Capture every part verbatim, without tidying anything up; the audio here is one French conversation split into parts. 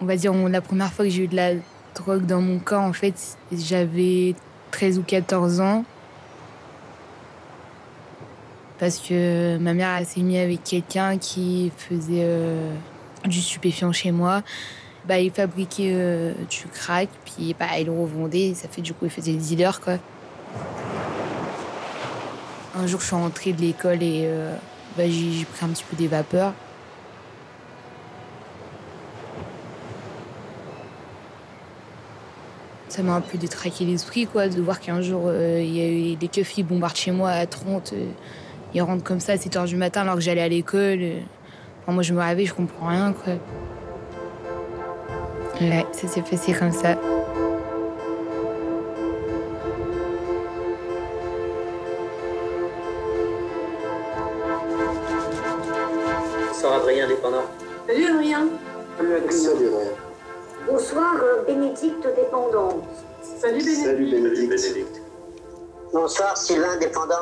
on va dire, on, la première fois que j'ai eu de la drogue dans mon corps, en fait, j'avais treize ou quatorze ans. Parce que ma mère, elle s'est mise avec quelqu'un qui faisait euh, du stupéfiant chez moi. Bah, il fabriquait euh, du crack, puis bah, il le revendait. Ça fait du coup, il faisait le dealer, quoi. Un jour, je suis rentrée de l'école et euh, bah, j'ai pris un petit peu des vapeurs. Ça m'a un peu détraqué l'esprit, quoi, de voir qu'un jour, il euh, y a eu des keufs qui bombardent chez moi à trente. Euh, ils rentrent comme ça à sept heures du matin alors que j'allais à l'école. Euh. Enfin, moi, je me réveille, je comprends rien, quoi. Ouais, ça s'est passé comme ça. Sœur Adrien, dépendant. Salut Adrien. Salut Adrien. Salut Adrien. Bonsoir Bénédicte, dépendante. Salut Bénédicte. Salut Bénédicte. Bénédicte. Bonsoir Sylvain, dépendant.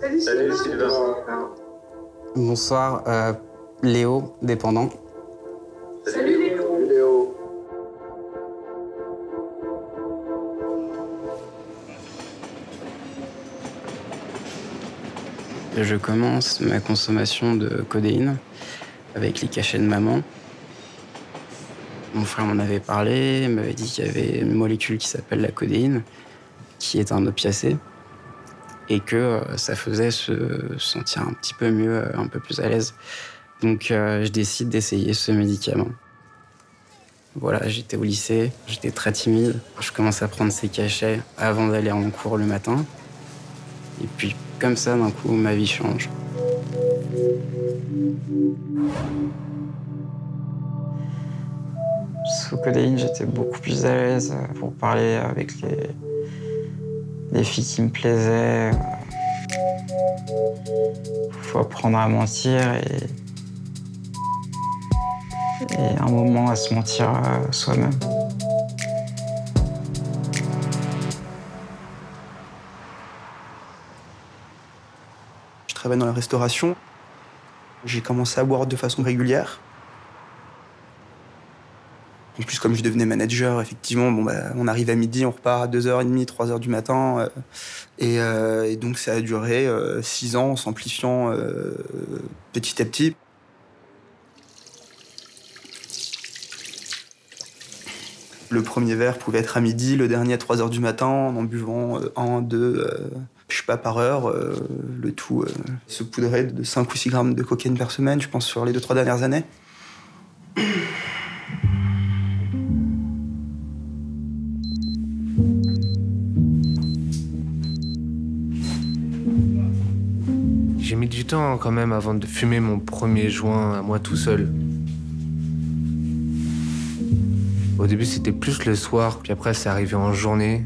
Salut, Salut Sylvain. Sylvain. Bonsoir euh, Léo, dépendant. Salut, Salut Léo. Léo. Je commence ma consommation de codéine avec les cachets de maman. Mon frère m'en avait parlé, il m'avait dit qu'il y avait une molécule qui s'appelle la codéine, qui est un opiacé, et que ça faisait se sentir un petit peu mieux, un peu plus à l'aise. Donc euh, je décide d'essayer ce médicament. Voilà, j'étais au lycée, j'étais très timide. Je commence à prendre ces cachets avant d'aller en cours le matin. Et puis, comme ça, d'un coup, ma vie change. Sous codéine, j'étais beaucoup plus à l'aise pour parler avec les... les filles qui me plaisaient. Faut apprendre à mentir et, et un moment à se mentir soi-même. Je travaille dans la restauration. J'ai commencé à boire de façon régulière. En plus, comme je devenais manager, effectivement, bon, bah, on arrive à midi, on repart à deux heures trente, trois heures du matin. Euh, et, euh, et donc, ça a duré euh, six ans en s'amplifiant euh, petit à petit. Le premier verre pouvait être à midi, le dernier à trois heures du matin, en en buvant euh, un, deux, euh, je sais pas, par heure. Euh, le tout euh, se poudrait de cinq ou six grammes de cocaïne par semaine, je pense, sur les deux trois dernières années. J'ai mis du temps quand même avant de fumer mon premier joint à moi tout seul. Au début, c'était plus le soir, puis après, c'est arrivé en journée.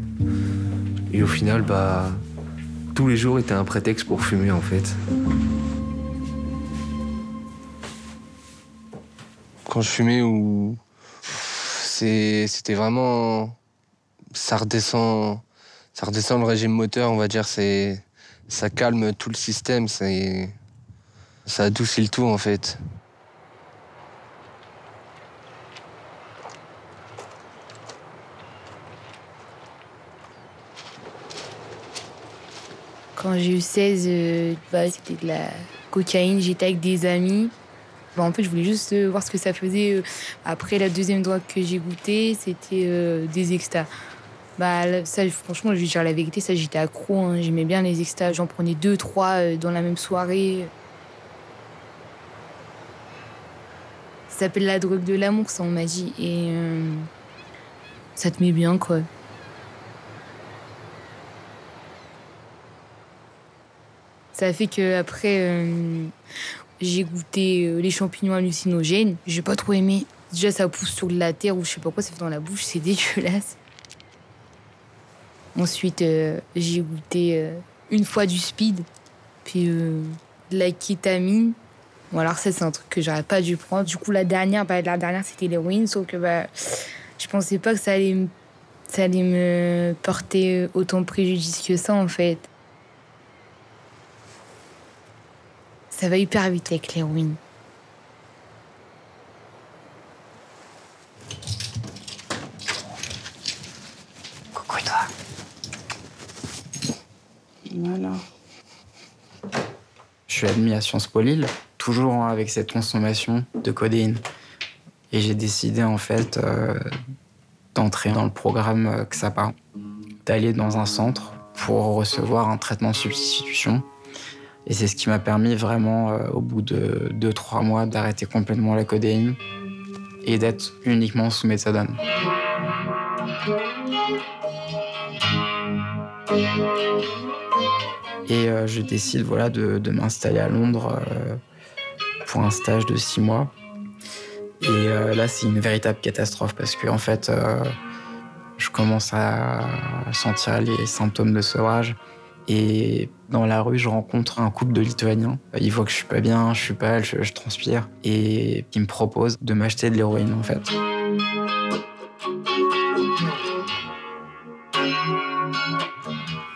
Et au final, bah, tous les jours étaient un prétexte pour fumer, en fait. Quand je fumais, ou... c'était vraiment... Ça redescend... Ça redescend le régime moteur, on va dire, c'est... Ça calme tout le système, ça, ça adoucit le tout, en fait. Quand j'ai eu seize, euh, bah, c'était de la cocaïne, j'étais avec des amis. Bah, en fait, je voulais juste euh, voir ce que ça faisait. Après, la deuxième drogue que j'ai goûtée, c'était euh, des extas. Bah, ça, franchement, je vais dire la vérité, ça, j'étais accro, hein. J'aimais bien les extas, j'en prenais deux, trois euh, dans la même soirée. Ça s'appelle la drogue de l'amour, ça, on m'a dit, et euh, ça te met bien, quoi. Ça fait qu'après, euh, j'ai goûté les champignons hallucinogènes, j'ai pas trop aimé. Déjà, ça pousse sur de la terre ou je sais pas quoi, ça fait dans la bouche, c'est dégueulasse. Ensuite, euh, j'ai goûté euh, une fois du speed, puis euh, de la kétamine. Bon, alors ça, c'est un truc que j'aurais pas dû prendre. Du coup, la dernière, bah, la dernière c'était l'héroïne, sauf que bah, je pensais pas que ça allait, me, ça allait me porter autant de préjudice que ça, en fait. Ça va hyper vite avec l'héroïne. Coucou toi. Voilà. Je suis admis à Sciences Po Lille, toujours avec cette consommation de codéine. Et j'ai décidé en fait euh, d'entrer dans le programme X A P A, d'aller dans un centre pour recevoir un traitement de substitution. Et c'est ce qui m'a permis vraiment, euh, au bout de deux trois mois, d'arrêter complètement la codéine et d'être uniquement sous méthadone. Et euh, je décide voilà, de, de m'installer à Londres euh, pour un stage de six mois. Et euh, là, c'est une véritable catastrophe parce que en fait, euh, je commence à sentir les symptômes de sevrage. Et dans la rue, je rencontre un couple de Lituaniens. Ils voient que je suis pas bien, je suis pâle, je, je transpire. Et ils me proposent de m'acheter de l'héroïne, en fait.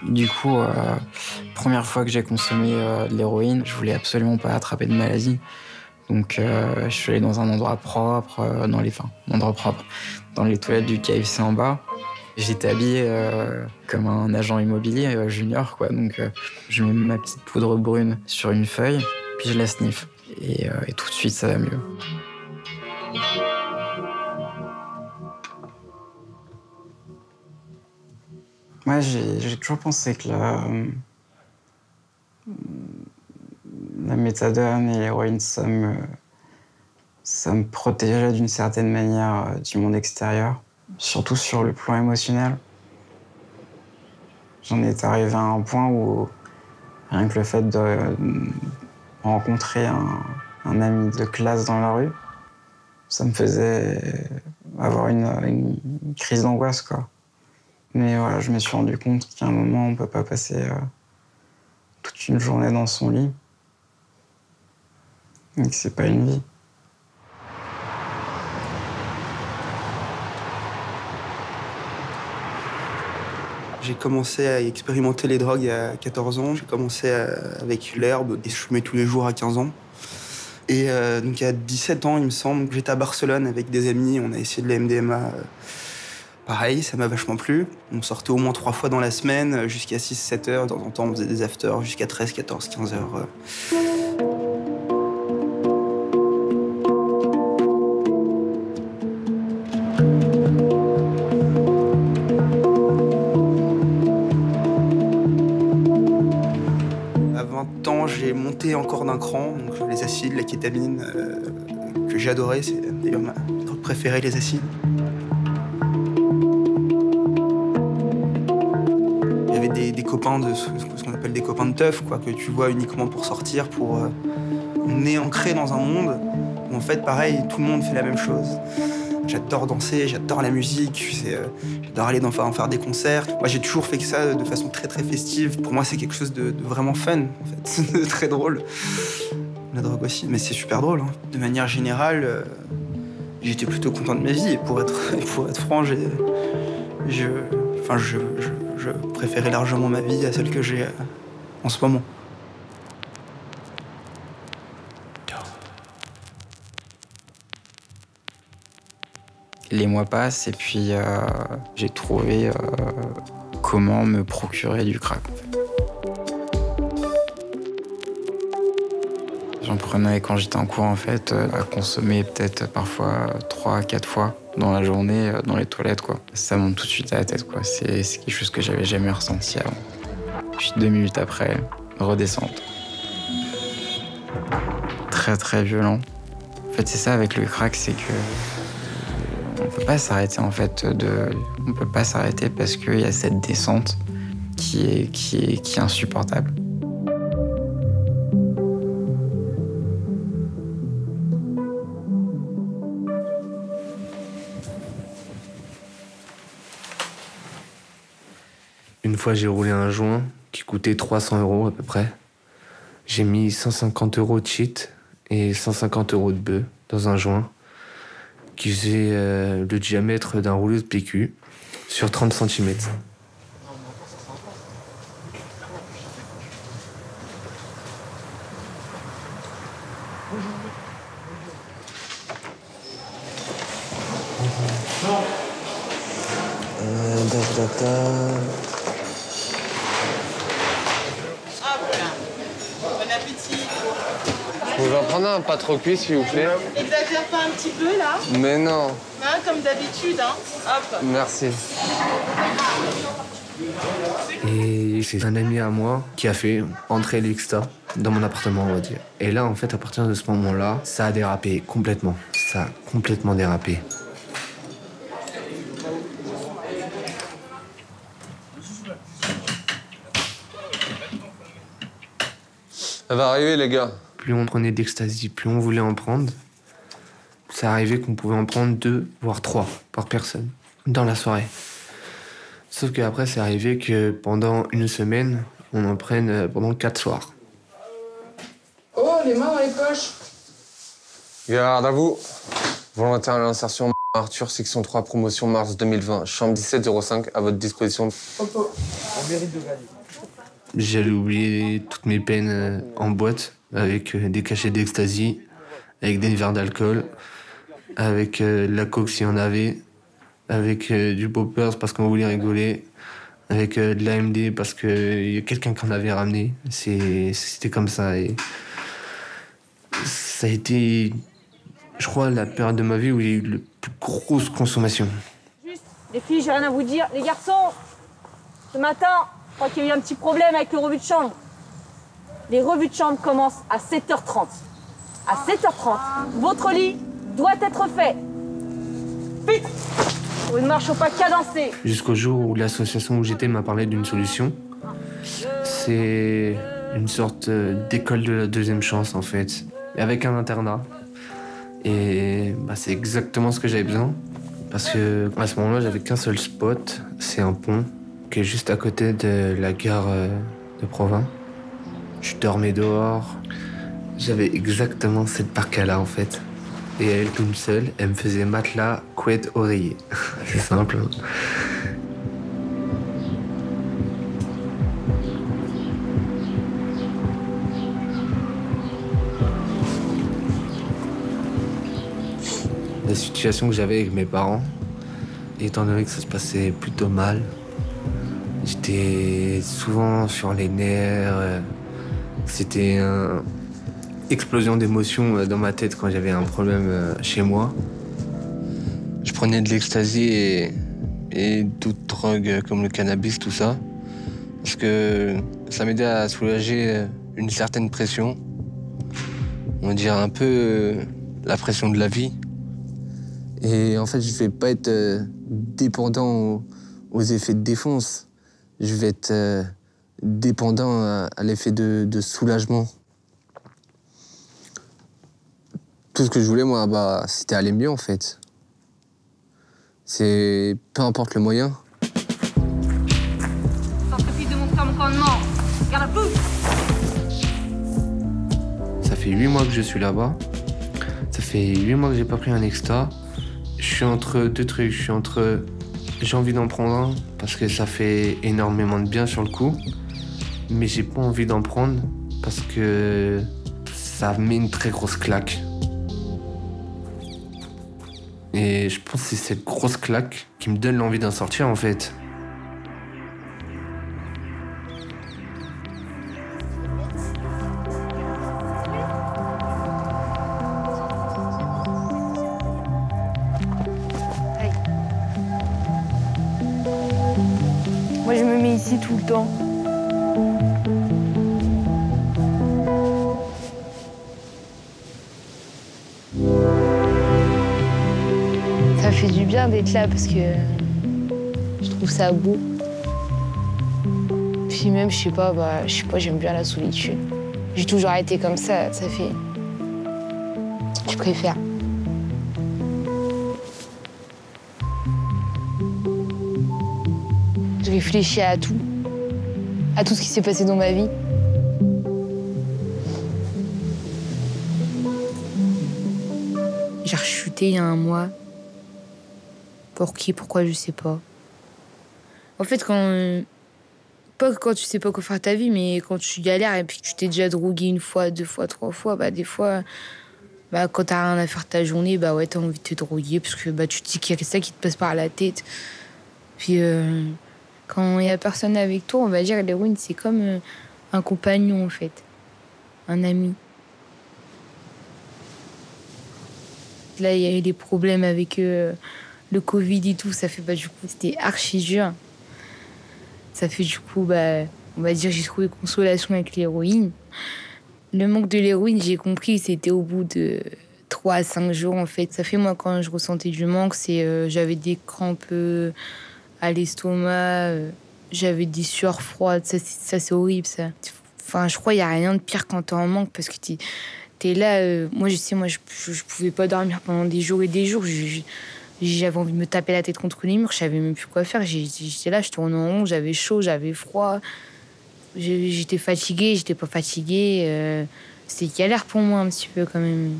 Du coup, euh, première fois que j'ai consommé euh, de l'héroïne, je voulais absolument pas attraper de maladie. Donc, euh, je suis allé dans un endroit propre, euh, dans les fins, un endroit propre, dans les toilettes du K F C en bas. J'étais habillé euh, comme un agent immobilier euh, junior, quoi. Donc, euh, je mets ma petite poudre brune sur une feuille, puis je la sniffe. Et, euh, et tout de suite, ça va mieux. Moi, ouais, j'ai toujours pensé que la, la méthadone et l'héroïne, ça me, ça me protégeait d'une certaine manière euh, du monde extérieur. Surtout sur le plan émotionnel. J'en étais arrivé à un point où rien que le fait de rencontrer un, un ami de classe dans la rue, ça me faisait avoir une, une crise d'angoisse, quoi. Mais voilà, je me suis rendu compte qu'à un moment, on ne peut pas passer euh, toute une journée dans son lit. Et que c'est pas une vie. J'ai commencé à expérimenter les drogues à quatorze ans. J'ai commencé avec l'herbe et je fumais tous les jours à quinze ans. Et euh, donc à dix-sept ans, il me semble, j'étais à Barcelone avec des amis. On a essayé de la M D M A. Pareil, ça m'a vachement plu. On sortait au moins trois fois dans la semaine, jusqu'à six sept heures. De temps en temps, on faisait des afters jusqu'à treize, quatorze, quinze heures. J'ai monté encore d'un cran, donc les acides, la kétamine, euh, que j'ai adoré, c'est d'ailleurs ma drogue préférée, les acides. Il y avait des, des copains, de ce, ce qu'on appelle des copains de teuf, quoi, que tu vois uniquement pour sortir, pour... Euh, on est ancré dans un monde où, en fait, pareil, tout le monde fait la même chose. J'adore danser, j'adore la musique, euh, j'adore aller dans, enfin, faire des concerts. Moi, j'ai toujours fait que ça de façon très, très festive. Pour moi, c'est quelque chose de, de vraiment fun, en fait, de très drôle. La drogue aussi, mais c'est super drôle. Hein. De manière générale, euh, j'étais plutôt content de ma vie. Et pour être, pour être franc, j'ai, je, enfin, je, je, je préférais largement ma vie à celle que j'ai euh, en ce moment. Les mois passent et puis euh, j'ai trouvé euh, comment me procurer du crack. J'en prenais quand j'étais en cours en fait, à consommer peut-être parfois trois à quatre fois dans la journée, dans les toilettes quoi. Ça monte tout de suite à la tête quoi, c'est quelque chose que j'avais jamais ressenti avant. Puis deux minutes après, redescente. Très très violent. En fait c'est ça avec le crack, c'est que on peut pas s'arrêter en fait, de... on peut pas s'arrêter parce qu'il y a cette descente qui est, qui est, qui est insupportable. Une fois, j'ai roulé un joint qui coûtait trois cents euros à peu près. J'ai mis cent cinquante euros de shit et cent cinquante euros de bœuf dans un joint qui faisait euh, le diamètre d'un rouleau de P Q sur trente centimètres. Mmh. Non. Euh, da, da, da. Hop là. Bon appétit. Vous pouvez en prendre un pas trop cuit, s'il vous plaît. Exagère pas un petit peu, là. Mais non. Hein, comme d'habitude, hein. Hop. Merci. Et c'est un ami à moi qui a fait entrer l'exta dans mon appartement, on va dire. Et là, en fait, à partir de ce moment-là, ça a dérapé complètement. Ça a complètement dérapé. Ça va arriver, les gars. Plus on prenait d'ecstasy, plus on voulait en prendre. Ça arrivait qu'on pouvait en prendre deux, voire trois par personne dans la soirée. Sauf qu'après, c'est arrivé que pendant une semaine, on en prenne pendant quatre soirs. Oh, les mains dans les poches. Garde à vous. Volontaire à l'insertion, Arthur, section trois, promotion mars deux mille vingt. Chambre dix-sept zéro cinq, à votre disposition. Popo, on mérite de gagner. J'allais oublier toutes mes peines en boîte, avec des cachets d'ecstasy, avec des verres d'alcool, avec de la coke s'il y en avait, avec du poppers parce qu'on voulait rigoler, avec de l'A M D parce qu'il y a quelqu'un qui en avait ramené. C'était comme ça. Et ça a été, je crois, la période de ma vie où il y a eu la plus grosse consommation. Juste, les filles, j'ai rien à vous dire. Les garçons, ce matin, je crois qu'il y a eu un petit problème avec le rebut de chambre. Les revues de chambre commencent à sept heures trente. À sept heures trente, votre lit doit être fait. Vite! Vous ne marchez pas cadencé. Jusqu'au jour où l'association où j'étais m'a parlé d'une solution. C'est une sorte d'école de la deuxième chance, en fait, avec un internat. Et bah, c'est exactement ce que j'avais besoin. Parce que à ce moment-là, j'avais qu'un seul spot, c'est un pont, qui est juste à côté de la gare de Provins. Je dormais dehors. J'avais exactement cette parka-là, en fait. Et elle, toute seule, elle me faisait matelas, couette, oreiller. C'est simple. La situation que j'avais avec mes parents, étant donné que ça se passait plutôt mal, j'étais souvent sur les nerfs. C'était une explosion d'émotions dans ma tête quand j'avais un problème chez moi. Je prenais de l'ecstasy et, et d'autres drogues comme le cannabis, tout ça. Parce que ça m'aidait à soulager une certaine pression. On va dire un peu la pression de la vie. Et en fait, je ne vais pas être dépendant aux, aux effets de défonce. Je vais être dépendant à, à l'effet de, de soulagement. Tout ce que je voulais, moi, bah, c'était aller mieux, en fait. C'est peu importe le moyen. Ça fait huit mois que je suis là-bas. Ça fait huit mois que j'ai pas pris un extra. Je suis entre deux trucs. Je suis entre j'ai envie d'en prendre un parce que ça fait énormément de bien sur le coup. Mais j'ai pas envie d'en prendre parce que ça met une très grosse claque. Et je pense que c'est cette grosse claque qui me donne l'envie d'en sortir, en fait. Hey. Moi, je me mets ici tout le temps. Du bien d'être là parce que je trouve ça beau. Puis même, je sais pas, bah, je sais pas, j'aime bien la solitude. J'ai toujours été comme ça, ça fait. Je préfère. Je réfléchis à tout, à tout ce qui s'est passé dans ma vie. J'ai rechuté il y a un mois. Pour qui, pourquoi, je sais pas. En fait, quand. Pas que quand tu sais pas quoi faire de ta vie, mais quand tu galères et puis que tu t'es déjà drogué une fois, deux fois, trois fois, bah des fois, bah, quand t'as rien à faire de ta journée, bah ouais, t'as envie de te droguer parce que bah, tu te dis qu'il y a ça qui te passe par la tête. Puis euh, quand il n'y a personne avec toi, on va dire l'héroïne, c'est comme euh, un compagnon en fait, un ami. Là, il y a eu des problèmes avec euh, le Covid et tout, ça fait bah, du coup, c'était archi dur. Ça fait du coup, bah, on va dire, j'ai trouvé consolation avec l'héroïne. Le manque de l'héroïne, j'ai compris, c'était au bout de trois à cinq jours, en fait. Ça fait, moi, quand je ressentais du manque, c'est euh, j'avais des crampes euh, à l'estomac, euh, j'avais des sueurs froides, ça, c'est horrible, ça. Enfin, je crois qu'il n'y a rien de pire quand t'es en manque, parce que t'es t'es là... Euh, moi, je sais, moi, je, je pouvais pas dormir pendant des jours et des jours. J'avais envie de me taper la tête contre les murs, je savais même plus quoi faire. J'étais là, je tournais en rond, j'avais chaud, j'avais froid... J'étais fatiguée, j'étais pas fatiguée. Euh, C'était galère pour moi un petit peu quand même.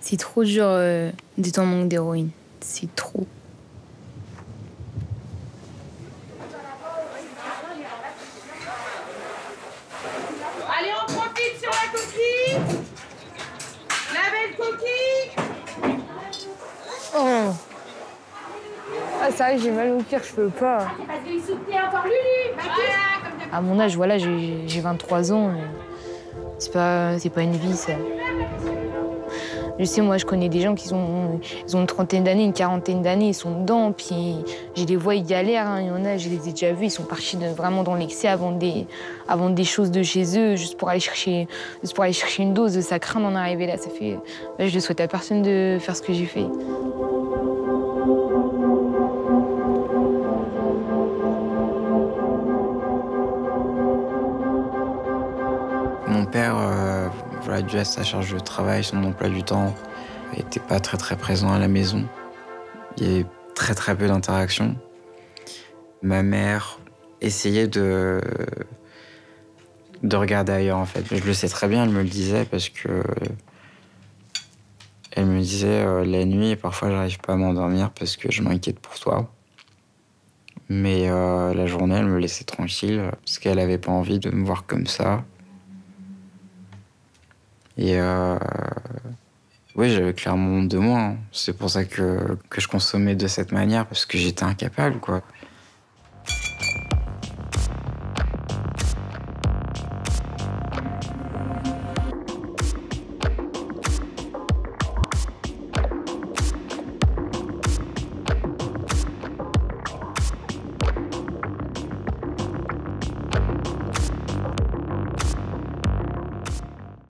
C'est trop dur euh, d'être en manque d'héroïne. C'est trop. Allez, on profite sur la coquille. La belle coquille. Oh. Ah, c'est vrai que j'ai mal au cœur, je peux pas. À mon âge, voilà, j'ai vingt-trois ans. C'est pas, c'est pas une vie, ça. Je sais, moi, je connais des gens qui sont, ils ont une trentaine d'années, une quarantaine d'années, ils sont dedans, puis je les vois, ils galèrent. Hein. Il y en a, je les ai déjà vus, ils sont partis de, vraiment dans l'excès avant des, avant des choses de chez eux, juste pour aller chercher, juste pour aller chercher une dose. Ça craint d'en arriver là. Ça fait, là, je ne souhaite à personne de faire ce que j'ai fait. Mon père, euh, voilà, dû à sa charge de travail, son emploi du temps, n'était pas très très présent à la maison. Il y avait très très peu d'interactions. Ma mère essayait de, de regarder ailleurs en fait. Je le sais très bien, elle me le disait parce que elle me disait euh, la nuit, parfois j'arrive pas à m'endormir parce que je m'inquiète pour toi. Mais euh, la journée, elle me laissait tranquille parce qu'elle n'avait pas envie de me voir comme ça. Et euh, oui, j'avais clairement honte de moi. Hein. C'est pour ça que, que je consommais de cette manière, parce que j'étais incapable, quoi.